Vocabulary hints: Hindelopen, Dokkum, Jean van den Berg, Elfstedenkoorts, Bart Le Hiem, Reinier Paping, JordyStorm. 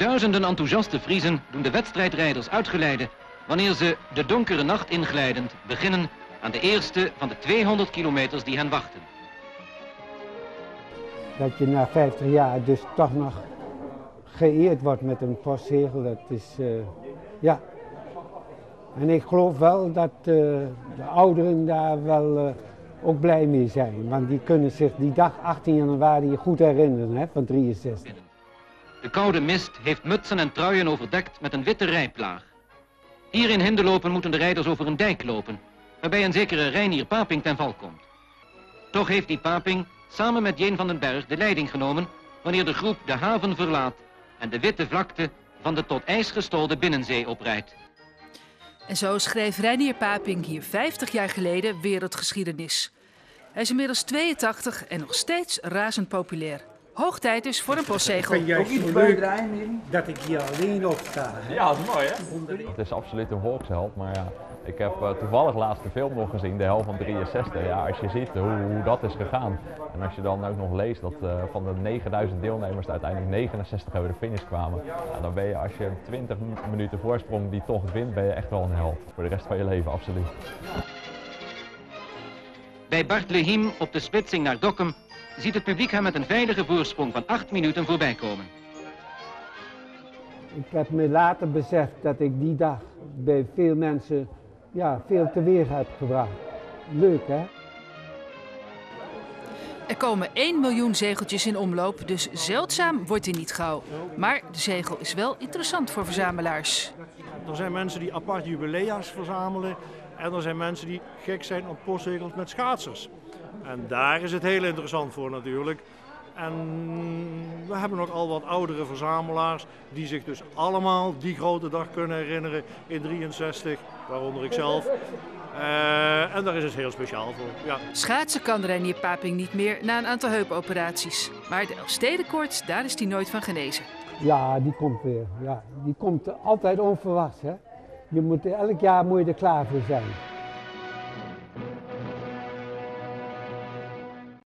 Duizenden enthousiaste Friezen doen de wedstrijdrijders uitgeleide wanneer ze de donkere nacht inglijdend beginnen aan de eerste van de 200 kilometers die hen wachten. Dat je na 50 jaar dus toch nog geëerd wordt met een postzegel, dat is, ja. En ik geloof wel dat de ouderen daar wel ook blij mee zijn. Want die kunnen zich die dag 18 januari goed herinneren, hè, van 63. De koude mist heeft mutsen en truien overdekt met een witte rijplaag. Hier in Hindelopen moeten de rijders over een dijk lopen, waarbij een zekere Reinier Paping ten val komt. Toch heeft die Paping samen met Jean van den Berg de leiding genomen wanneer de groep de haven verlaat en de witte vlakte van de tot ijs gestolde binnenzee oprijdt. En zo schreef Reinier Paping hier 50 jaar geleden wereldgeschiedenis. Hij is inmiddels 82 en nog steeds razend populair. Hoog tijd dus voor een postzegel. Ik vind het juist leuk dat ik hier alleen op sta. Ja, dat is mooi hè? Het is absoluut een volksheld, maar ja, ik heb toevallig laatst de film nog gezien, de hel van 63. Ja, als je ziet hoe dat is gegaan. En als je dan ook nog leest dat van de 9000 deelnemers er uiteindelijk 69 over de finish kwamen. Nou, dan ben je, als je 20 minuten voorsprong die toch wint, ben je echt wel een held. Voor de rest van je leven, absoluut. Bij Bart Le Hiem op de splitsing naar Dokkum ziet het publiek hem met een veilige voorsprong van 8 minuten voorbij komen. Ik heb me later beseft dat ik die dag bij veel mensen, ja, veel teweeg heb gebracht. Leuk, hè? Er komen 1 miljoen zegeltjes in omloop, dus zeldzaam wordt hij niet gauw. Maar de zegel is wel interessant voor verzamelaars. Er zijn mensen die apart jubilea's verzamelen en er zijn mensen die gek zijn op postzegels met schaatsers. En daar is het heel interessant voor natuurlijk. En we hebben nog al wat oudere verzamelaars die zich dus allemaal die grote dag kunnen herinneren in 63, waaronder ikzelf. En daar is het heel speciaal voor. Ja. Schaatsen kan Reinier Paping niet meer na een aantal heupoperaties. Maar de Elfstedenkoorts, daar is hij nooit van genezen. Ja, die komt weer. Ja, die komt altijd onverwachts, hè? Je moet, elk jaar moet je er klaar voor zijn.